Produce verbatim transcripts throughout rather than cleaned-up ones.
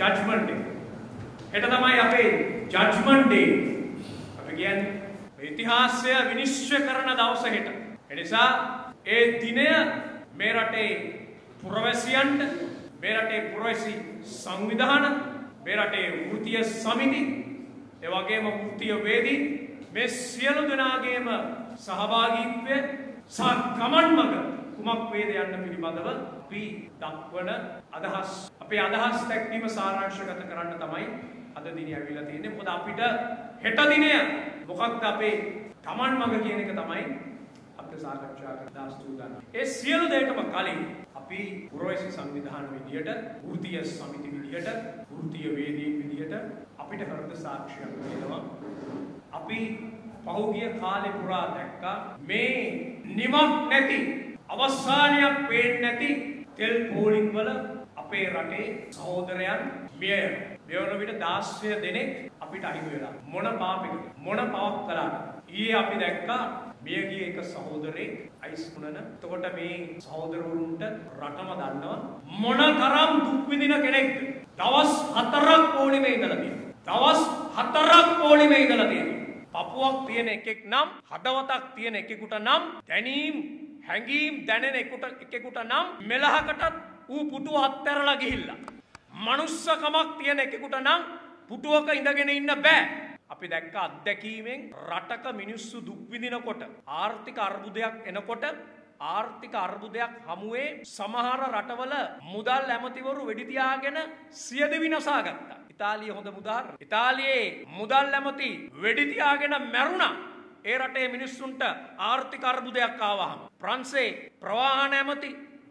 Judgment Day. Itu namanya apa? Judgment Day. Apa කියන්නේ? ඉතිහාසය විනිශ්චය කරන දවස හිට. ඒ නිසා ඒ දිනය මේ රටේ පුරවැසියන්ට, මේ රටේ පුරවැසි සංවිධාන, මේ රටේ වෘත්තීය සමිති, ඒ වගේම වෘත්තීය වේදී මේ සියලු දෙනාගේම සහභාගීත්වය සහ ගමන්මඟ කුමක් වේද යන්න පිළිබඳව අපි දක්වන අදහස් අපේ අදහස් දැක්වීම සාරාංශගත කරන්න තමයි අද දිනේ ඇවිල්ලා තියෙන්නේ. මොකද අපිට හෙට දිනය මොකක්ද අපේ ගමන්මඟ කියන එක තමයි අපිට සාකච්ඡා කරන්න සූදානම්. ඒ සියලු දේටම කලින් අපි පුරවැසි සංවිධාන විදියට, වෘත්තීය සමිති විදියට, වෘත්තීය වේදී විදියට අපිට කරද සාක්ෂියක් දෙනවා. අපි පහුගිය කාලේ පුරා දැක්කා මේ නිමක් නැති අවසානයක් පේන්නේ නැති තෙල් පෝලිං වල අපේ රටේ සහෝදරයන් මිය යන. මෙවන විට දාස්ය දෙනෙක් අපිට අහිමි වෙලා. මොන පාපෙකද? මොන පවක් කළාද? ඊයේ අපි දැක්කා මිය ගිය එක සහෝදරෙක් අයිස් වුණන. එතකොට මේ සහෝදරවරුන්ට රටම දන්නවා මොන තරම් දුක් විඳින කෙනෙක්ද? දවස් හතරක් පොලිමේ ඉඳලා තියෙනවා. දවස් හතරක් පොලිමේ ඉඳලා තියෙනවා. පපුවක් තියෙන එකෙක් නම්, හදවතක් තියෙන එකෙකුට නම්, දැනීම් හැඟීම් දැනෙන එකෙකුට නම් මෙලහකටත් ඌ පුටුව අත්හැරලා ගිහිල්ලා. මනුස්සකමක් තියෙන එකෙකුට නම් පුටුවක ඉඳගෙන ඉන්න බෑ. අපි දැක්ක අත්දැකීමෙන් රටක මිනිස්සු දුක් විඳිනකොට, ආර්ථික අර්බුදයක් එනකොට, ආර්ථික අර්බුදයක් හමුවේ සමහර රටවල මුදල් ඇමතිවරු වෙඩි තියාගෙන සියද විනාශා ගත්තා. ඉතාලිය හොඳ උදාහරණ. ඉතාලියේ මුදල් ඇමති වෙඩි තියාගෙන මැරුණා. ඒ රටේ මිනිස්සුන්ට ආර්ථික අර්බුදයක් ආවහම. ප්‍රංශේ ප්‍රවාහන ඇමති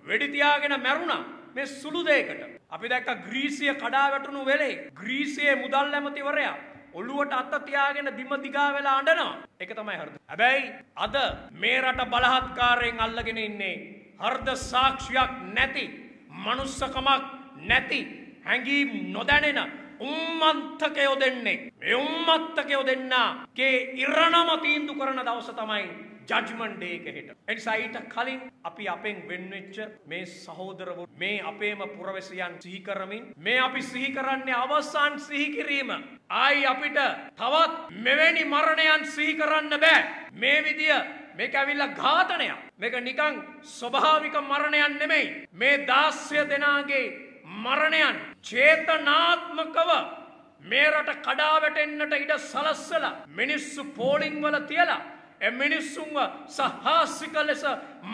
වෙඩි තියාගෙන මැරුණා. මේ සුළු දෙයකට. අපි දැක්ක ග්‍රීසිය කඩා වැටුණු වෙලේ ග්‍රීසියේ මුදල් ඇමතිවරයා ඔළුවට අත තියාගෙන බිම දිගා වෙලා අඬනවා. ඒක තමයි හෘද. හැබැයි අද මේ රට බලහත්කාරයෙන් අල්ලගෙන ඉන්නේ හෘද සාක්ෂියක් නැති, මනුස්සකමක් නැති, හැඟීම් නොදැනෙන උම්මත්තකයෝ දෙන්නේ. මේ උම්මත්තකයෝ දෙන්නගේ ඉරණම තීන්දු කරන දවස තමයි ජජ්මන්ට් ඩේ එක හෙට. ඒ නිසා ඊට කලින් අපි අපෙන් වෙන්වෙච්ච මේ සහෝදරවරු, මේ අපේම පුරවැසියන් සිහි කරමින්, මේ අපි සිහි කරන්නේ අවසන් සිහි කිරීම. ආයි අපිට තවත් මෙවැනි මරණයන් සිහි කරන්න බෑ. මේ විදිය මේක ඇවිල්ලා ඝාතනයක්. මේක නිකන් ස්වභාවික මරණයක් නෙමෙයි. මේ දාස්ය දෙනාගේ මරණයන් චේතනාත්මකව මේ රට කඩා වැටෙන්නට ඉඩ සලස්සලා, මිනිස්සු පෝලිං වල තියලා ඒ මිනිස්සුන්ව සාහසික ලෙස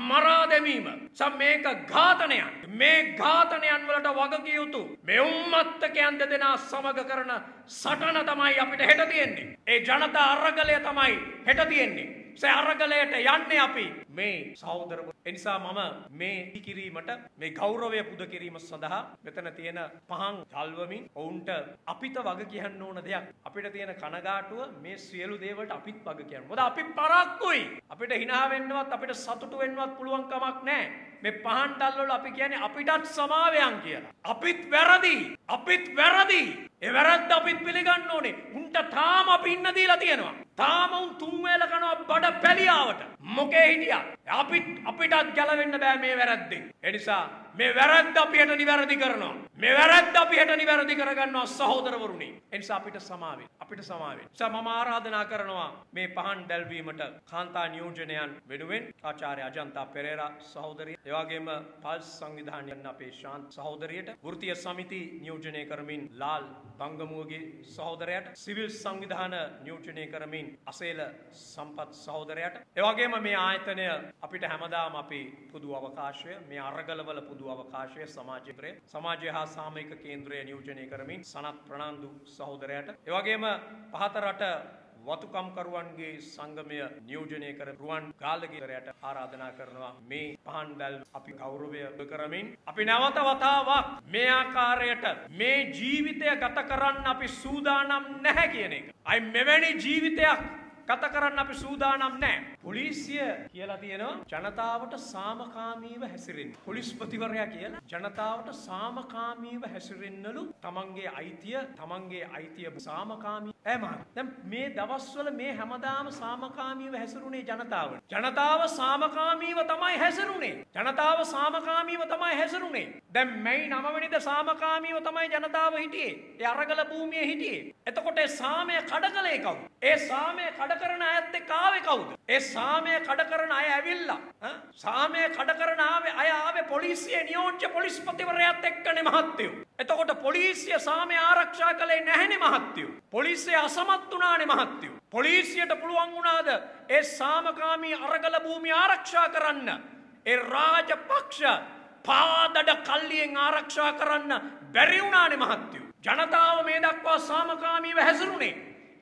මරා දැමීම සම මේක ඝාතනයක්. මේ ඝාතනයන් වලට වගකිය යුතු මේ උම්මත්තකයන් දෙදෙනා සමග කරන සටන තමයි අපිට හෙට තියෙන්නේ. ඒ ජනතා අරගලය තමයි හෙට තියෙන්නේ. සේ අරගලයට යන්නේ අපි මේ සහෝදරවරු. ඒ නිසා මම මේ කිරීමට, මේ ගෞරවය පුද කිරීම සඳහා මෙතන තියෙන පහන් තල්වමින් ඔවුන්ට අපිට වග කියන්න ඕන දෙයක්. අපිට තියෙන කනගාටුව මේ සියලු දේවල්ට අපිත් වග කියන්න. මොකද අපි පරක්කුයි. අපිට hina වෙන්නවත්, අපිට සතුටු වෙන්නවත් පුළුවන් කමක් නැහැ. මේ පහන් තල්වල අපි කියන්නේ අපිටත් සමාවයන් කියලා. අපිත් වැරදි. අපිත් වැරදි. ඒ වැරද්ද අපිත් පිළිගන්න ඕනේ. උන්ට තාම අපි ඉන්න දීලා තියෙනවා. තාම උන් තුන් වේල කනවා බඩ පැලියාවට. මොකේ හිටියා? අපිත් අපිටත් ගැලවෙන්න බෑ මේ වැරද්දෙන්. ඒ නිසා මේ වැරද්ද අපි හෙට නිවැරදි කරනවා. මේ වැරද්ද අපි හෙට නිවැරදි කරගන්නවා සහෝදරවරුනි. ඒ නිසා අපිට සමාවෙන්න. අපිට සමාවෙන්න. ඒ නිසා මම ආරාධනා කරනවා මේ පහන් දැල්වීමට කාන්තා නියෝජනයන් වෙනුවෙන් ආචාර්ය අජන්තා පෙරේරා සහෝදරිය, ඒ වගේම පල්ස් සංවිධානයෙන් අපේ ශාන්ත සහෝදරියට, වෘත්තීය සමිති නියෝජනය කරමින් ලාල් බංගමුවගේ සහෝදරයට, සිවිල් සංවිධාන නියෝජනය කරමින් අසේල සම්පත් සහෝදරයට, එවැගේම මේ ආයතනය අපිට හැමදාම අපි පොදු අවකාශය, මේ අරගලවල පොදු අවකාශය සමාජයේ සමාජය හා සාමූහික කේන්ද්‍රය නියෝජනය කරමින් සනත් ප්‍රනාන්දු සහෝදරයට, එවැගේම පහත රට වතුකම් කරුවන්ගේ සංගමය නියෝජනය කර රුවන් ගාල්ගේරයට ආරාධනා කරනවා මේ පහන් දැල් අපි ගෞරවය කරමින් අපි නැවත වතාවක් මේ ආකාරයට මේ ජීවිතය ගත කරන්න අපි සූදානම් නැහැ කියන එක. අයි මෙවැනි ජීවිතයක් කතා කරන්න අපි සූදානම් නැහැ. පොලිසිය කියලා තියෙනවා ජනතාවට සාමකාමීව හැසිරෙන්න. පොලිස්පතිවරයා කියලා ජනතාවට සාමකාමීව හැසිරෙන්නලු තමන්ගේ අයිතිය තමන්ගේ අයිතිය සාමකාමී. එමහා දැන් මේ දවස්වල මේ හැමදාම සාමකාමීව හැසිරුනේ ජනතාවට. ජනතාව සාමකාමීව තමයි හැසිරුනේ. ජනතාව සාමකාමීව තමයි හැසිරුනේ. දැන් මේ නවවෙනි ද සාමකාමීව තමයි ජනතාව හිටියේ. ඒ අරගල භූමියේ හිටියේ. එතකොට ඒ සාමය කඩකලේ කවුද? ඒ සාමය කඩ කරන අයත් එක්ක ආවේ කවුද? ඒ සාමය කඩ කරන අය ඇවිල්ලා ඈ සාමය කඩ කරන ආවේ අය ආවේ පොලිසිය නියෝජ්‍ය පොලිස්පතිවරයාත් එක්කනේ මහත්තයෝ. එතකොට පොලිසිය සාමය ආරක්ෂා කළේ නැහැනේ මහත්තයෝ. පොලිසිය අසමත් වුණානේ මහත්තයෝ. පොලිසියට පුළුවන් වුණාද ඒ සාමකාමී අරගල භූමිය ආරක්ෂා කරන්න? ඒ රාජපක්ෂ පාදඩ කල්ලියෙන් ආරක්ෂා කරන්න බැරි වුණානේ මහත්තයෝ. ජනතාව මේ දක්වා සාමකාමීව හැසිරුනේ.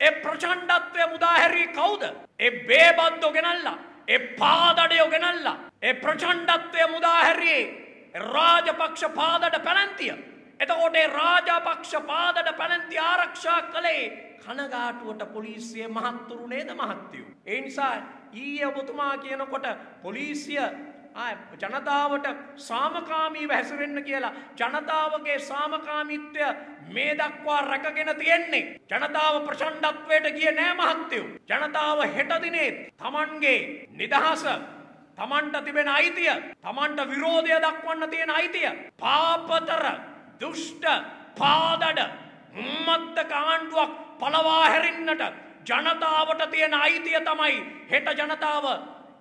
ඒ ප්‍රචණ්ඩත්වය මුදා හැරී කවුද? ඒ බේබද්දෝ ගෙනල්ලා, ඒ පාදඩයෝ ගෙනල්ලා, ඒ ප්‍රචණ්ඩත්වය මුදා හැරී රාජපක්ෂ පාදඩ පැලැන්තිය. එතකොට ඒ රාජපක්ෂ පාදඩ පැලැන්තිය ආරක්ෂා කළේ කනගාටුවට පොලිසිය මහත්තුරු නේද මහත්තයෝ. ඒ නිසා ඊයේ ඔබතුමා කියනකොට පොලිසිය ආ ජනතාවට සාමකාමීව හැසිරෙන්න කියලා ජනතාවගේ සාමකාමීත්වය මේ දක්වා රැකගෙන තියෙන්නේ. ජනතාව ප්‍රචණ්ඩත්වයට ගියේ නෑ මහත්තයෝ. ජනතාව හෙට දිනේ තමන්ගේ නිදහස, තමන්ට තිබෙන අයිතිය, තමන්ට විරෝධය දක්වන්න තියෙන අයිතිය, පාපතර දුෂ්ට පාදඩ උම්මත්තක ආණ්ඩුවක් පලවා හැරෙන්නට ජනතාවට තියෙන අයිතිය තමයි හෙට ජනතාව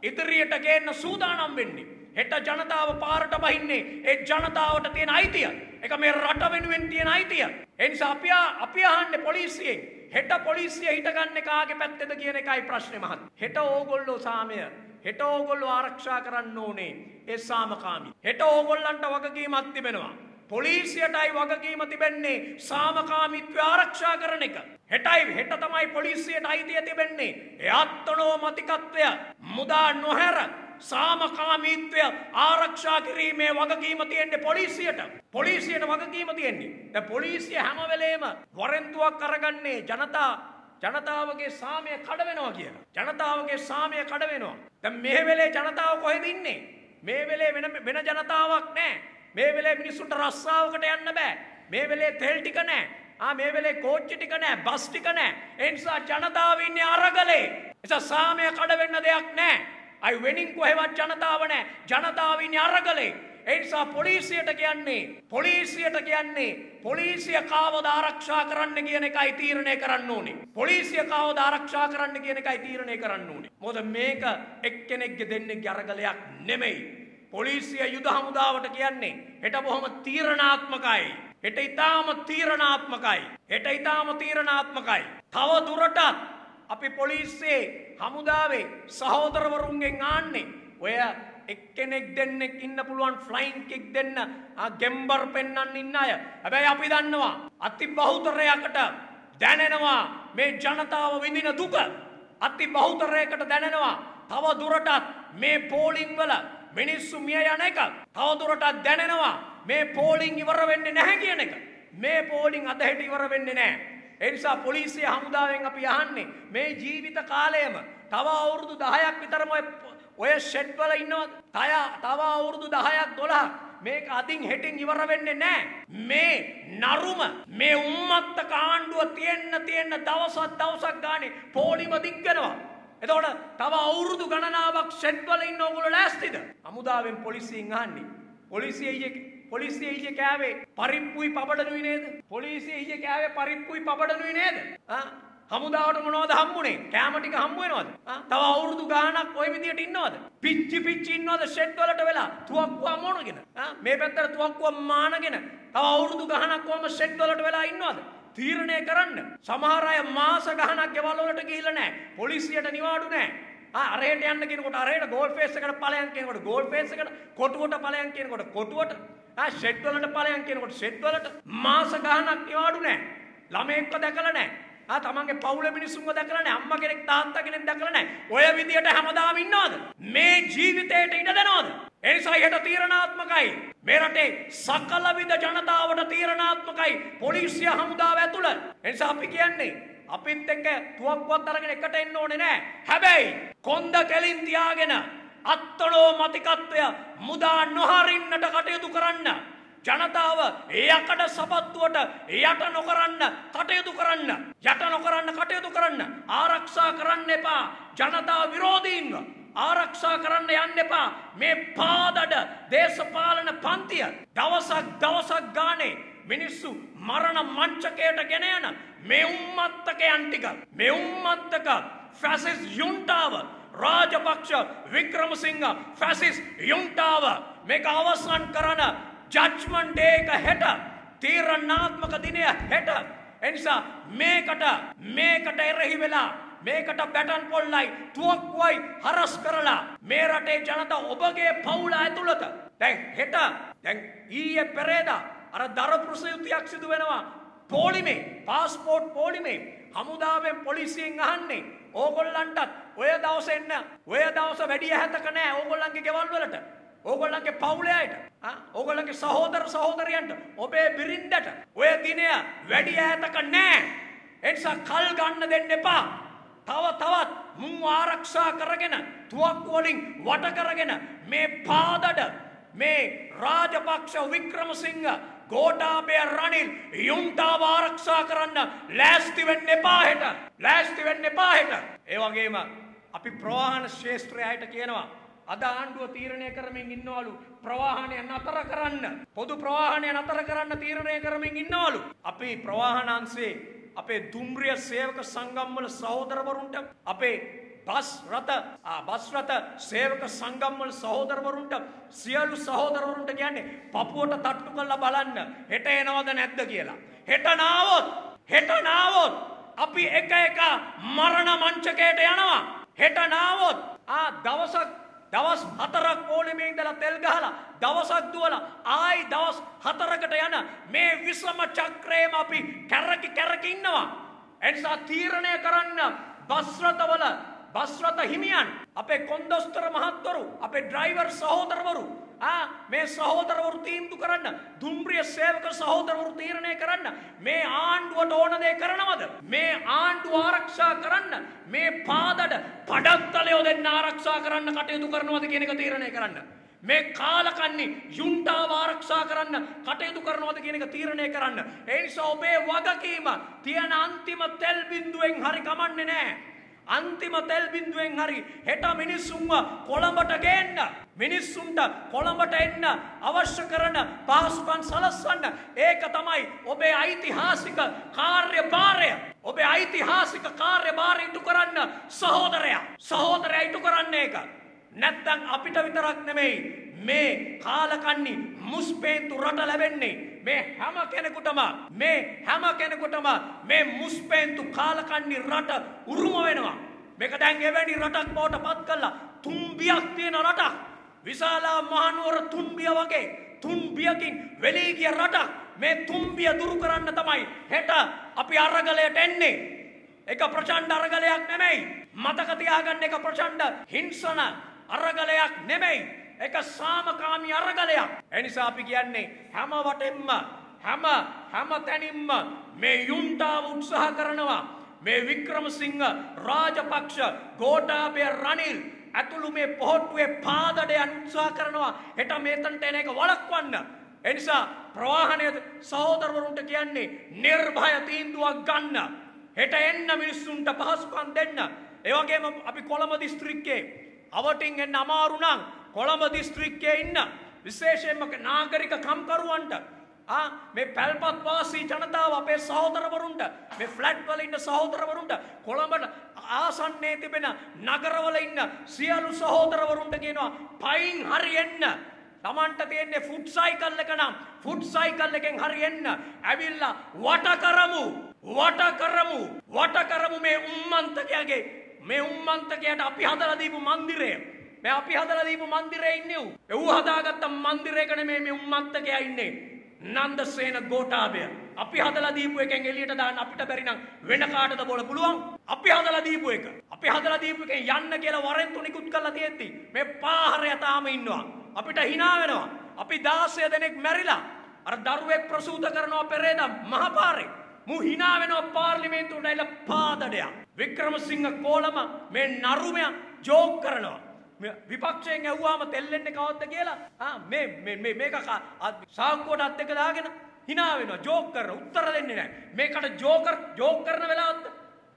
ඉදිරියට ගේන්න සූදානම් වෙන්නේ. හෙට ජනතාව පාරට බහින්නේ ඒ ජනතාවට තියෙන අයිතිය. ඒක මේ රට වෙනුවෙන් තියෙන අයිතිය. ඒ නිසා අපි අපි අහන්නේ පොලිසියෙන් හෙට පොලිසිය හිට ගන්න කාගේ පැත්තේද කියන එකයි ප්‍රශ්නේ මහත්. හෙට ඕගොල්ලෝ සාමය හෙට ඕගොල්ලෝ ආරක්ෂා කරන්න ඕනේ ඒ සාමකාමී. හෙට ඕගොල්ලන්ට වගකීමක් තිබෙනවා. පොලිසියටයි වගකීම තිබෙන්නේ සාමකාමීත්වය ආරක්ෂා කරන එක. හෙටයි හෙට තමයි පොලිසියට අයිතිය තිබෙන්නේ ඒ අත්නෝමතිකත්වය මුදා නොහැර සාමකාමීත්වය ආරක්ෂා කිරීමේ වගකීම තියෙන්නේ පොලිසියට. පොලිසියට වගකීම තියෙන්නේ. දැන් පොලිසිය හැම වෙලේම වරෙන්තුවක් අරගන්නේ ජනතා ජනතාවගේ සාමය කඩ වෙනවා කියලා. ජනතාවගේ සාමය කඩ වෙනවා. දැන් මේ වෙලේ ජනතාව කොහෙද ඉන්නේ? මේ වෙලේ වෙන වෙන ජනතාවක් නැහැ. මේ වෙලේ මිනිස්සුන්ට රස්සාවකට යන්න බෑ. මේ වෙලේ තෙල් ටික නැහැ. ආ මේ වෙලේ කෝච්චි ටික නැහැ, බස් ටික නැහැ. ඒ නිසා ජනතාව ඉන්නේ අරගලේ. එසා සාමය කඩ වෙන්න දෙයක් නැහැ. අයි වෙනින් කොහෙවත් ජනතාව නැහැ. ජනතාව ඉන්නේ අරගලේ. ඒ නිසා පොලිසියට කියන්නේ පොලිසියට කියන්නේ පොලිසිය කාවද ආරක්ෂා කරන්න කියන එකයි තීරණය කරන්න ඕනේ. පොලිසිය කාවද ආරක්ෂා කරන්න කියන එකයි තීරණය කරන්න ඕනේ. මොකද මේක එක්කෙනෙක්ගේ දෙන්නෙක්ගේ අරගලයක් නෙමෙයි. පොලිසිය යුද හමුදාවට කියන්නේ හෙට බොහොම තීරණාත්මකයි. හෙට ඊටාම තීරණාත්මකයි. හෙට ඊටාම තීරණාත්මකයි. තව දුරටත් අපි පොලිසියේ හමුදාවේ සහෝදරවරුන්ගෙන් ආන්නේ ඔය එක්කෙනෙක් දෙන්නෙක් ඉන්න පුළුවන් ෆ්ලයින් කික් දෙන්න ආ ගෙම්බර් පෙන්නන්න ඉන්න අය. හැබැයි අපි දන්නවා අති බහුතරයකට දැනෙනවා මේ ජනතාව විඳින දුක. අති බහුතරයකට දැනෙනවා තව දුරටත් මේ පෝලිං වල මිනිස්සු මිය යන එක. තව දුරටත් දැනෙනවා මේ පෝලිං ඉවර වෙන්නේ නැහැ කියන එක. මේ පෝලිං අද හෙට ඉවර වෙන්නේ නැහැ. ඒ නිසා පොලිසිය හමුදාවෙන් අපි අහන්නේ මේ ජීවිත කාලයම තව අවුරුදු දහයක් විතරම ඔය ඔය ෂෙඩ් වල ඉන්නවද? තව තව අවුරුදු දහයක් දොළහක් මේක අදින් හෙටින් ඉවර වෙන්නේ නැහැ. මේ නරුම මේ උම්මත්තක ආණ්ඩුව තියෙන්න තියෙන්න දවසක් දවසක් ගානේ පොලිම දික් වෙනවා. එතකොට තව අවුරුදු ගණනාවක් ෂෙඩ් වල ඉන්න ඕගොල්ලෝ ලෑස්තිද? හමුදාවෙන් පොලිසියෙන් අහන්නේ. පොලිසියයි පොලිසිය ඊයේ කෑවේ පරිප්පුයි පබඩනුයි නේද? පොලිසිය ඊයේ කෑවේ පරිප්පුයි පබඩනුයි නේද? ආ හමුදාවට මොනවද හම්බුනේ? කෑම ටික හම්බ වෙනවද? ආ තව අවුරුදු ගාණක් ওই විදියට ඉන්නවද? පිච්චි පිච්චි ඉන්නවද ෂෙඩ් වලට වෙලා? තුවක්කුව මොනගෙන? ආ මේ පැත්තට තුවක්කුව මානගෙන තව අවුරුදු ගාණක් කොහම ෂෙඩ් වලට වෙලා ඉන්නවද? තීරණය කරන්න. සමහර අය මාස ගාණක් ගෙවල් වලට ගිහිල්ලා නැහැ. පොලිසියට නිවාඩු නැහැ. අරහෙට යන්න කියනකොට අරහෙට ගෝල් ෆේස් එකට ඵලයන් කියනකොට ගෝල් ෆේස් එකට, කොටුවට ඵලයන් කියනකොට කොටුවට, ආ ෂෙඩ් වලට ඵලයන් කියනකොට ෂෙඩ් වලට මාස ගාණක් නිවාඩු නැහැ. ළමයෙක්ව දැකලා නැහැ. ආ තමන්ගේ පවුලේ මිනිස්සුන්ව දැකලා නැහැ. අම්මා කෙනෙක් තාත්තා කෙනෙක් දැකලා නැහැ. ඔය විදියට හැමදාම ඉන්නවද? මේ ජීවිතේට ඉඩ දෙනවද? ඒ නිසා හෙට තීරණාත්මකයි. මේ රටේ සකලවිධ ජනතාවට තීරණාත්මකයි පොලිසිය හමුදාව ඇතුළ. ඒ නිසා අපි කියන්නේ අපිත් එක්ක තුවක්කුවක් අරගෙන එකට එන්න ඕනේ නෑ. හැබැයි කොන්ද කෙලින් තියාගෙන අත්තලෝ මතිකත්වය මුදා නොහරින්නට කටයුතු කරන්න. ජනතාව ඒ යකඩ සපත්තුවට යට නොකරන්න කටයුතු කරන්න. යට නොකරන්න කටයුතු කරන්න. ආරක්ෂා කරන්න එපා. ජනතා විරෝධීන්ව ආරක්ෂා කරන්න යන්න එපා. මේ පාදඩ දේශපාලන පන්තිය දවසක් දවසක් ගානේ මිනිස්සු මරණ මංචකයට ගෙන යන මේ උම්මත්තකයන් ටික මේ උම්මත්තක ෆැසිස් යුන්ටාව රාජපක්ෂ වික්‍රමසිංහ ෆැසිස් යුන්ටාව මේක අවසන් කරන ජජ්මන්ට් ඩේ එක හෙට තීරණාත්මක දිනය හෙට. එනිසා මේකට මේකට එරෙහි වෙලා මේකට බැටන් පොල්ලයි තුවක්කුවයි හරස් කරලා මේ රටේ ජනතාව ඔබගේ පවුල ඇතුළත දැන් හෙට දැන් ඊයේ පෙරේදා අර දරපු සිද්ධියක් සිදු වෙනවා පොලිමේ પાස්පෝර්ට් පොලිමේ හමුදාවෙන් පොලිසියෙන් අහන්නේ ඕගොල්ලන්ටත් ඔය දවසේ එන්න ඔය දවස වැඩි ඇහැතක නෑ ඕගොල්ලන්ගේ ගෙවල් වලට ඕගොල්ලන්ගේ පවුලේ අයට ආ ඕගොල්ලන්ගේ සහෝදර සහෝදරියන්ට ඔබේ බිරින්දට ඔය දිනය වැඩි ඇහැතක නෑ. ඒ නිසා කල් ගන්න දෙන්න එපා. තව තවත් මුං ආරක්ෂා කරගෙන තුවක්කු වලින් වට කරගෙන මේ පාදඩ මේ රාජපක්ෂ වික්‍රමසිංහ ගෝඨාභය රනිල් යුන්ටාව ආරක්ෂා කරන්න ලෑස්ති වෙන්න එපා හෙට. ලෑස්ති වෙන්න එපා හෙට. ඒ වගේම අපි ප්‍රවාහන ශාස්ත්‍රයයට කියනවා අද ආණ්ඩුව තීරණය කරමින් ඉන්නවලු ප්‍රවාහනය නතර කරන්න. පොදු ප්‍රවාහනය නතර කරන්න තීරණය කරමින් ඉන්නවලු. අපි ප්‍රවාහන අංශේ අපේ දුම්රිය සේවක සංගම්වල සහෝදරවරුන්ට අපේ බස් රථ බස් රථ සේවක සංගම්වල සහෝදරවරුන්ට සියලු සහෝදරවරුන්ට කියන්නේ පපුවට තට්ටු කරලා බලන්න හෙට එනවද නැද්ද කියලා. හෙට නාවොත් හෙට නාවොත් අපි එක එක මරණ මංචකයට යනවා. හෙට නාවොත් ආ දවසක් දවස් හතරක් පොලිමේ ඉඳලා තෙල් ගහලා දවසක් දුවලා ආයි දවස් හතරකට යන මේ විසම චක්‍රයේම අපි කැරකි කැරකි ඉන්නවා. ඒ නිසා තීරණය කරන්න බස් රථවල බස් රථ හිමියන් අපේ කොන්දොස්තර මහත්වරු අපේ ඩ්‍රයිවර් සහෝදරවරු ආ මේ සහෝදරවරු තීන්දුව කරන්න දුම්රිය සේවක සහෝදරවරු තීරණය කරන්න මේ ආණ්ඩුවට ඕන දේ කරනවද මේ ආණ්ඩුව ආරක්ෂා කරන්න මේ පාදඩ පඩත්තලයෝ දෙන්න ආරක්ෂා කරන්න කටයුතු කරනවද කියන එක තීරණය කරන්න. මේ කාලකන්ණි යුන්ටාව ආරක්ෂා කරන්න කටයුතු කරනවද කියන එක තීරණය කරන්න. ඒ නිසා ඔබේ වගකීම තියන අන්තිම තෙල් බිඳුවෙන් හරි කමන්නේ නැහැ. අන්තිම තෙල් බිඳුවෙන් හරි හෙට මිනිස්සුන්ව කොළඹට ගේන්න මිනිස්සුන්ට කොළඹට එන්න අවශ්‍ය කරන පහසුකම් සලස්සන්න. ඒක තමයි ඔබේ ඓතිහාසික කාර්යභාරය. ඔබේ ඓතිහාසික කාර්යභාරය ඉටු කරන්න සහෝදරයා සහෝදරයා ඉටු කරන්න ඒක. නැත්තම් අපිට විතරක් නෙමෙයි මේ කාලකන්ණි මුස්පේන්තු රට ලැබෙන්නේ මේ හැම කෙනෙකුටම මේ හැම කෙනෙකුටම මේ මුස්පේන්තු කාලකන්ණි රට උරුම වෙනවා. මේක දැන් එවැනි රටක් බවට පත් කළා. තුම්බියක් තියෙන රටක් විශාලා මහනුවර තුම්බිය වගේ තුම්බියකින් වෙලී ගිය රටක් මේ තුම්බිය දුරු කරන්න තමයි හෙට අපි අරගලයට එන්නේ. එක ප්‍රචණ්ඩ අරගලයක් නෙමෙයි. මතක තියාගන්න එක ප්‍රචණ්ඩ හිංසන අරගලයක් නෙමෙයි. එක සාමකාමී අරගලයක්. ඒ නිසා අපි කියන්නේ හැම වටෙන්ම හැම හැම තැනින්ම මේ යුන්ටාව උත්සාහ කරනවා මේ වික්‍රමසිංහ රාජපක්ෂ ගෝඨාභය රනිල් ඇතුළු මේ පොහොට්ටුවේ පාදඩයන් උත්සාහ කරනවා හෙට මෙතනට එන එක වළක්වන්න. ඒ නිසා ප්‍රවාහනයේ සහෝදරවරුන්ට කියන්නේ නිර්භය තීන්දුවක් ගන්න. හෙට එන්න මිනිස්සුන්ට පහසුකම් දෙන්න. ඒ වගේම අපි කොළඹ දිස්ත්‍රික්කයේ අවටින් එන්න අමාරු නම් කොළඹ දිස්ත්‍රික්කයේ ඉන්න විශේෂයෙන්ම නාගරික කම්කරුවන්ට ආ මේ පැල්පත් වාසී ජනතාව අපේ සහෝදරවරුන්ට මේ ෆ්ලැට් වල ඉන්න සහෝදරවරුන්ට කොළඹ ආසන්නයේ තිබෙන නගරවල ඉන්න සියලු සහෝදරවරුන්ට කියනවා පයින් හරි එන්න. Tamanට තියෙන්නේ ෆුඩ් සයිකල් එක නම් ෆුඩ් සයිකල් එකෙන් හරියන්න ඇවිල්ලා වට කරමු වට කරමු වට කරමු මේ උම්මන්තකයාගේ මේ උම්මන්තකයට අපි හදලා දීපු મંદિરය මේ අපි හදලා දීපු મંદિરේ ඉන්නේ උ හදාගත්ත મંદિરයක නෙමේ මේ උම්මන්තකයා ඉන්නේ නන්දසේන ගෝඨාභය අපි හදලා දීපු එකෙන් එළියට දාන්න අපිට බැරි නම් වෙන කාටද බොල පුළුවන්. අපි හදලා දීපු එක අපි හදලා දීපු එකෙන් යන්න කියලා වරෙන්තු නිකුත් කරලා තියෙද්දි මේ පාහරය තාම ඉන්නවා. අපිට hina වෙනවා. අපි දාසය දෙනෙක් මැරිලා අර දරුවෙක් ප්‍රසූත කරනවා පෙරේද මහපාරේ. Muhina veno parliament udaila paadadaya. Wickramasinghe kolama me narumeya joke karanawa. Me vipakshayeng ahuwama tellenne kawatda kiyala. Ah me me me mekaka saankuwata ekka daagena hina wenawa joke karana uttara denne naha. Mekata joker joke karana welawat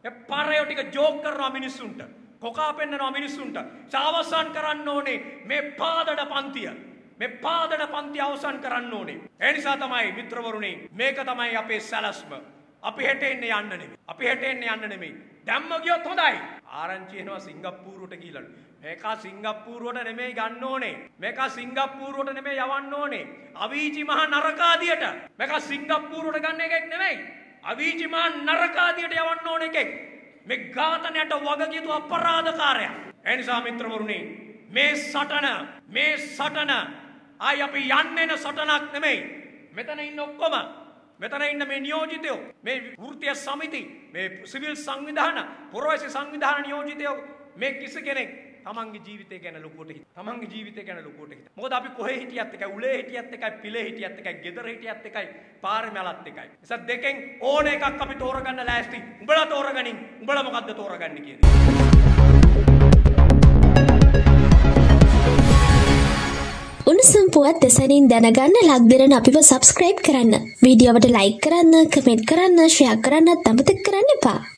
e parayo tika joke karanawa minissunta. Koka pennanawa minissunta. Sawasan karanna one me paadada panthiya. Me paadada panthi awasan karanna one. E nisa thamai mitrawruni meka thamai ape salasma. Api hete ne yanna neme. Api hete ne yanna neme. Damma giyot hondai. Aranchi enawa Singapuruwata gilanna. Meka Singapuruwata neme ganna one. Meka Singapuruwata neme yawanna one. Aviji maha naraka adiyata. Meka Singapuruwata ganna ekek nemei. Aviji maha naraka adiyata yawanna one ekek. Me ghaatanayata waga giyutu aparadhakaraya. E nisa mitrawruni me satana me satana ay api yanne na satanak nemei. Metana inna okkoma මෙතන ඉන්න මේ නියෝජිතයෝ මේ වෘත්තීය සමිති මේ civil සංවිධාන පුරවැසි සංවිධාන නියෝජිතයෝ මේ කිසි කෙනෙක් තමන්ගේ ජීවිතය ගැන ලොකුවට හිත තමන්ගේ ජීවිතය ගැන ලොකුවට හිත මොකද අපි කොහේ හිටියත් එකයි උලේ හිටියත් එකයි පිලේ හිටියත් එකයි ගෙදර හිටියත් එකයි පාරේ මැලත් එකයි නිසා දෙකෙන් ඕන එකක් අපි තෝරගන්න ලෑස්ති උඹලා තෝරගනින් උඹලා මොකද්ද තෝරගන්නේ උණුසුම් පුවත් දෙසනින් දැනගන්න ලක්දිරණ අපිව subscribe කරන්න. වීඩියෝවට like කරන්න, comment කරන්න, share කරන්නත් අමතක කරන්න එපා.